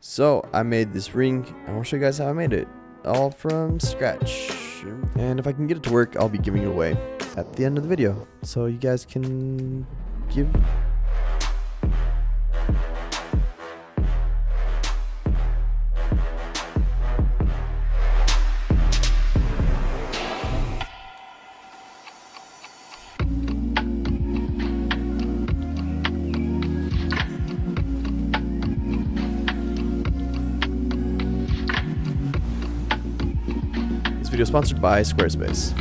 So I made this ring, and I'll show you guys how I made it, all from scratch. And if I can get it to work, I'll be giving it away at the end of the video, so you guys can give. Sponsored by Squarespace.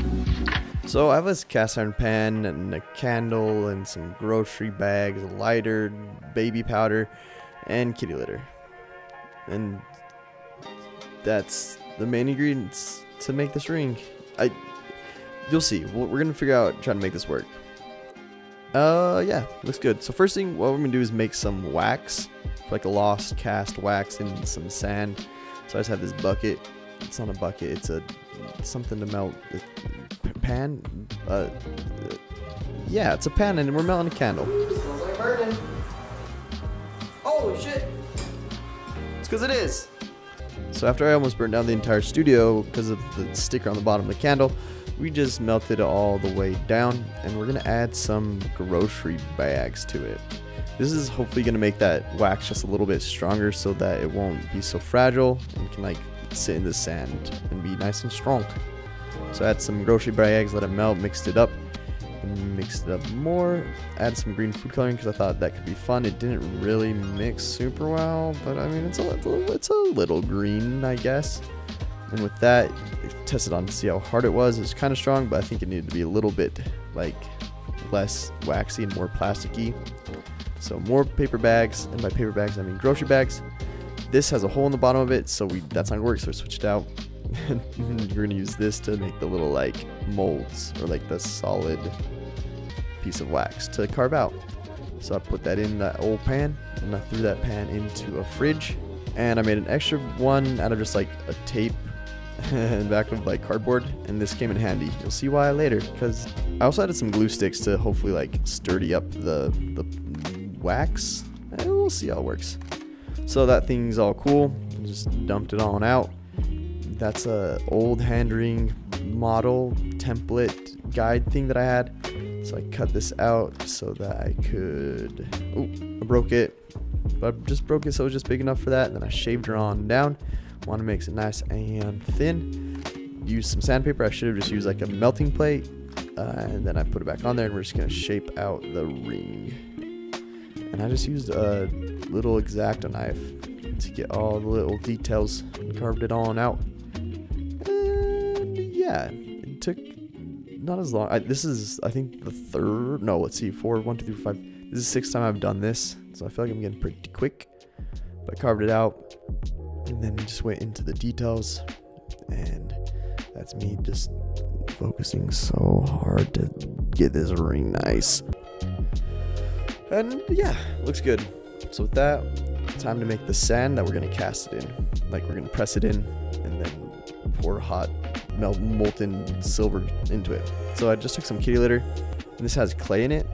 So I have this cast iron pan and a candle and some grocery bags, a lighter, baby powder, and kitty litter. And that's the main ingredients to make this ring. You'll see. We're gonna figure out trying to make this work. Yeah, looks good. So first thing, what we're gonna do is make some wax, like a lost cast wax and some sand. So I just have this bucket. It's not a bucket. It's a something to melt the pan. Yeah, it's a pan, and we're melting a candle. Smells like burning. Holy shit! It's because it is. So after I almost burnt down the entire studio because of the sticker on the bottom of the candle, we just melted it all the way down, and we're gonna add some grocery bags to it. This is hopefully gonna make that wax just a little bit stronger so that it won't be so fragile and can like sit in the sand and be nice and strong. So add some grocery bags, let it melt, mixed it up, and mixed it up more. Add some green food coloring because I thought that could be fun. It didn't really mix super well, but I mean it's a little green, I guess. And with that, tested on to see how hard it was. It was kind of strong, but I think it needed to be a little bit like less waxy and more plasticky. So more paper bags, and by paper bags I mean grocery bags. This has a hole in the bottom of it, so that's not gonna work, so we switched it out. You're gonna use this to make the little like molds, or like the solid piece of wax to carve out. So I put that in that old pan, and I threw that pan into a fridge, and I made an extra one out of just like a tape and back of like cardboard, and this came in handy. You'll see why later, because I also added some glue sticks to hopefully like sturdy up the wax, and we'll see how it works. So that thing's all cool. Just dumped it on out. That's a old hand ring model template guide thing that I had. So I cut this out so that I could. Oh, I broke it. But I just broke it so it was just big enough for that. And then I shaved her on down. Want to make it nice and thin. Use some sandpaper. I should have just used like a melting plate. And then I put it back on there, and we're just gonna shape out the ring. And I just used a little X-Acto knife to get all the little details and carved it all out. And yeah, it took not as long. This is, I think, the third, no, let's see, four, one, two, three, five. This is the sixth time I've done this, so I feel like I'm getting pretty quick. But I carved it out, and then just went into the details, and that's me just focusing so hard to get this ring nice. And yeah, looks good. So with that, time to make the sand that we're gonna cast it in. Like we're gonna press it in and then pour hot, molten silver into it. So I just took some kitty litter, and this has clay in it,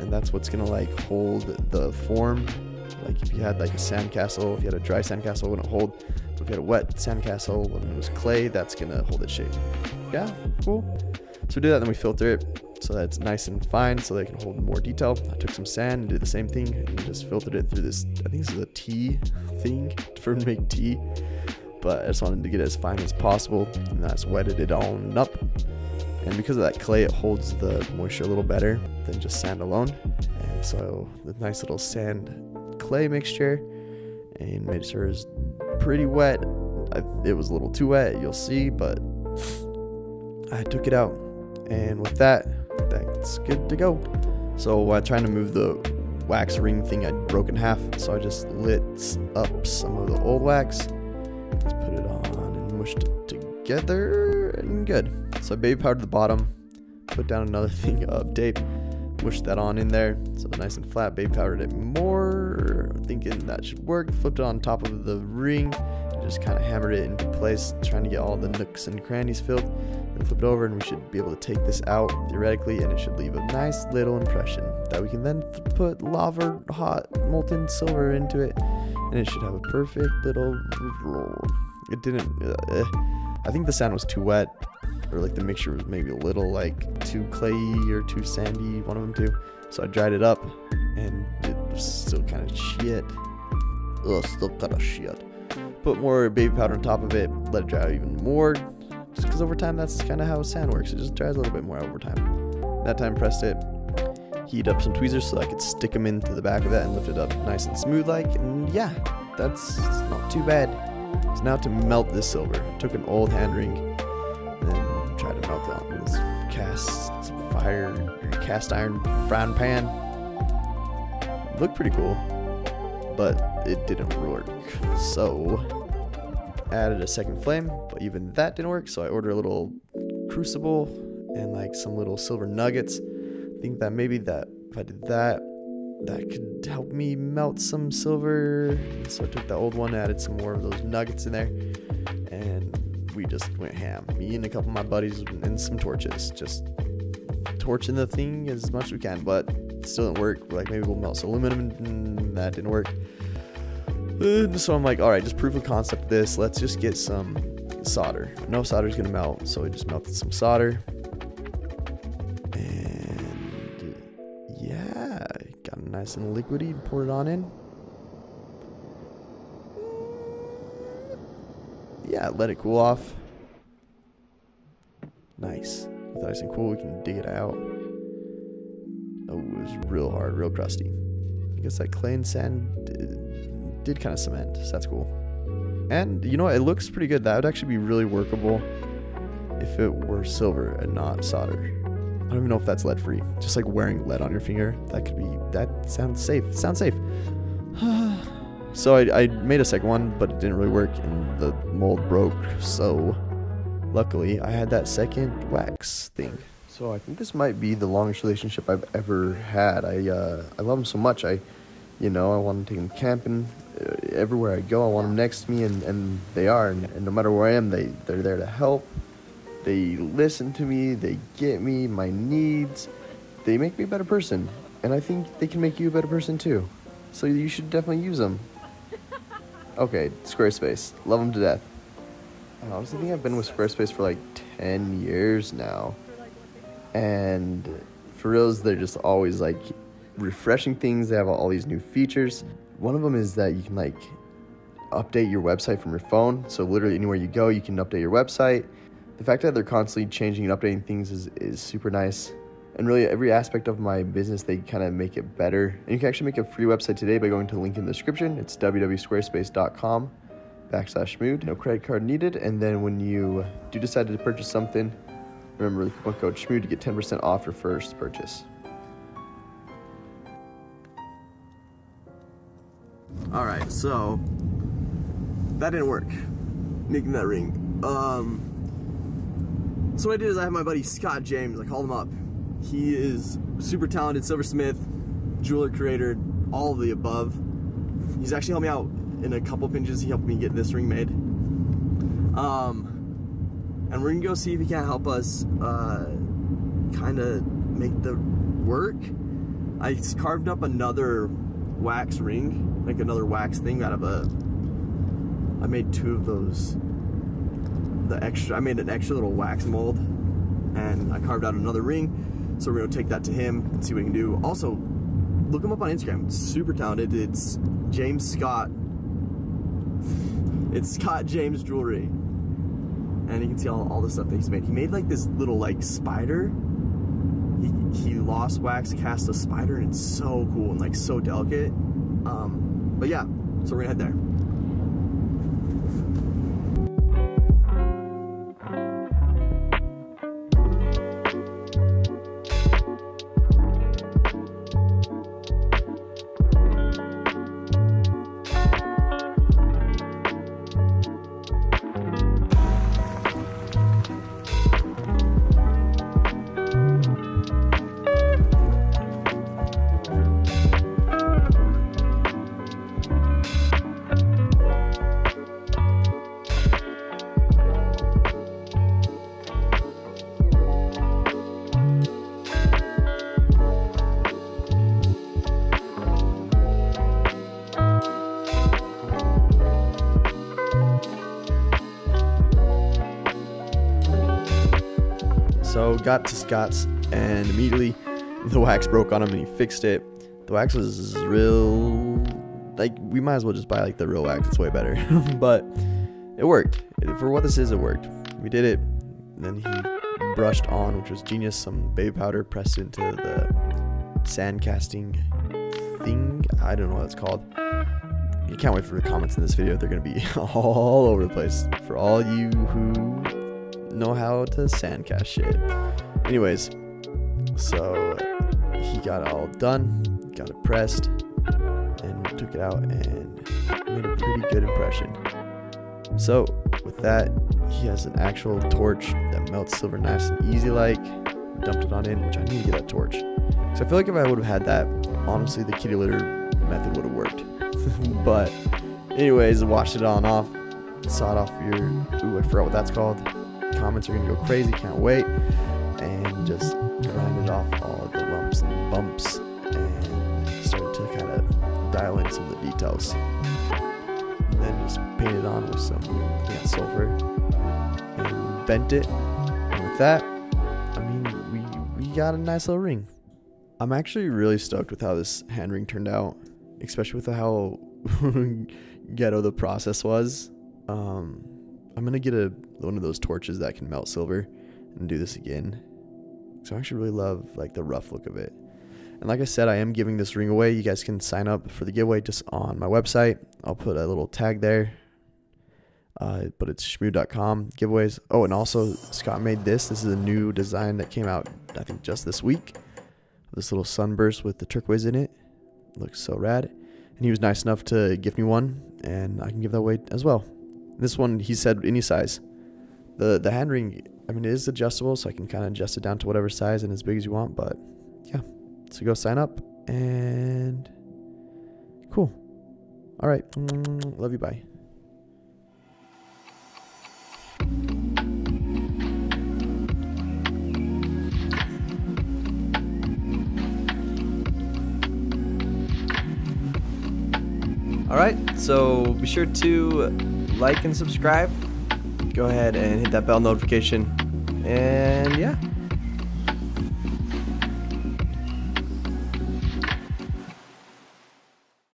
and that's what's gonna like hold the form. Like if you had like a sandcastle, if you had a dry sandcastle, it wouldn't hold. But if you had a wet sandcastle and it was clay, that's gonna hold its shape. Yeah, cool. So we do that, then we filter it. So that's nice and fine, so they can hold more detail. I took some sand and did the same thing, and just filtered it through this. I think this is a tea thing for make tea, but I just wanted to get it as fine as possible, and I just wetted it all up. And because of that clay, it holds the moisture a little better than just sand alone. And so the nice little sand clay mixture, and made sure it was pretty wet. It was a little too wet, you'll see, but I took it out, and with that. That's good to go. So while trying to move the wax ring thing, I broke in half, so I just lit up some of the old wax, just put it on and mushed it together, and good. So I baby powdered the bottom, put down another thing of tape, mushed that on in there so it's nice and flat, baby powdered it more, thinking that should work, flipped it on top of the ring, and just kind of hammered it into place, trying to get all the nooks and crannies filled. Flip it over, and we should be able to take this out theoretically, and it should leave a nice little impression that we can then put lava hot molten silver into it and it should have a perfect little, it didn't, I think the sand was too wet, or like the mixture was maybe a little like too clayey or too sandy, one of them too, so I dried it up, and it was still kind of shit, put more baby powder on top of it, let it dry out even more, just because over time that's kind of how sand works, it just dries a little bit more over time. That time pressed it, heat up some tweezers so I could stick them into the back of that and lift it up nice and smooth like, and yeah, that's not too bad. So now to melt this silver, I took an old hand ring and tried to melt it on this cast iron frying pan. It looked pretty cool, but it didn't work, so added a second flame, but even that didn't work, so I ordered a little crucible and like some little silver nuggets. I think that maybe that if I did that, that could help me melt some silver. So I took the old one, added some more of those nuggets in there, and we just went ham. Me and a couple of my buddies and some torches, just torching the thing as much as we can, but it still didn't work. We're like, maybe we'll melt some aluminum, and that didn't work. So I'm like, all right, just proof of concept this. Let's just get some solder. No solder is gonna melt, so we just melted some solder. Nice and liquidy, and pour it on in. Yeah, let it cool off. Nice. With nice and cool, we can dig it out. Oh, it was real hard, real crusty. I guess that clay and sand did kind of cement, so that's cool. And you know what? It looks pretty good. That would actually be really workable if it were silver and not solder. I don't even know if that's lead free. Just like wearing lead on your finger. That could be, that sounds safe. Sounds safe. So I made a second one, but it didn't really work and the mold broke. So luckily I had that second wax thing. So I think this might be the longest relationship I've ever had. I love him so much. I want to take him camping. Everywhere I go, I want him next to me, and they are. And no matter where I am, they're there to help. They listen to me, they get me, my needs, they make me a better person. And I think they can make you a better person too. So you should definitely use them. Okay, Squarespace. Love them to death. I honestly think I've been with Squarespace for like 10 years now. And for reals, they're just always like refreshing things. They have all these new features. One of them is that you can like update your website from your phone. So literally anywhere you go, you can update your website. The fact that they're constantly changing and updating things is super nice. And really every aspect of my business, they kind of make it better. And you can actually make a free website today by going to the link in the description. It's www.squarespace.com/shmood. No credit card needed. And then when you do decide to purchase something, remember the coupon code shmood to get 10% off your first purchase. All right, so that didn't work, making that ring. So what I did is I had my buddy Scott James, I called him up. He is super talented silversmith, jeweler creator, all of the above. He's actually helped me out in a couple pinches. He helped me get this ring made. And we're gonna go see if he can't help us kinda make the work. I carved up another wax ring, like another wax thing out of a, I made two of those. I made an extra little wax mold and I carved out another ring, so we're gonna take that to him and see what we can do. Also, look him up on Instagram. It's super talented. It's James Scott. It's Scott James Jewelry, and you can see all the stuff that he's made. He made like this little like spider. He lost wax, cast a spider, and it's so cool and like so delicate. But yeah, so we're gonna head there. So got to Scott's and immediately the wax broke on him and he fixed it. The wax was real, like, we might as well just buy like the real wax, it's way better. But it worked. For what this is, it worked. We did it. And then he brushed on, which was genius, some baby powder pressed into the sand casting thing. I don't know what it's called. You can't wait for the comments in this video. They're going to be all over the place for all you who know how to sand cast shit. Anyways, so he got it all done, got it pressed, and took it out and made a pretty good impression. So with that, he has an actual torch that melts silver nice and easy, like, dumped it on in, which I need to get that torch. So I feel like if I would have had that, honestly, the kitty litter method would have worked. But anyways, washed it on off, sawed off your, ooh, I forgot what that's called. Comments are gonna go crazy, can't wait. And just grinded off all of the lumps and bumps and started to kind of dial in some of the details. And then just painted on with some sulfur and bent it. And with that, I mean, we got a nice little ring. I'm actually really stoked with how this hand ring turned out, especially with how ghetto the process was. I'm gonna get one of those torches that can melt silver and do this again. So I actually really love like the rough look of it. And like I said, I am giving this ring away. You guys can sign up for the giveaway just on my website. I'll put a little tag there. But it's shmoo.com giveaways. Oh, and also Scott made this. This is a new design that came out, I think, just this week. This little sunburst with the turquoise in it. Looks so rad. And he was nice enough to gift me one, and I can give that away as well. This one, he said any size. The hand ring, I mean, it is adjustable, so I can kind of adjust it down to whatever size and as big as you want. But yeah, so go sign up and cool. All right, love you, bye. All right, so be sure to like and subscribe. Go ahead and hit that bell notification. And yeah.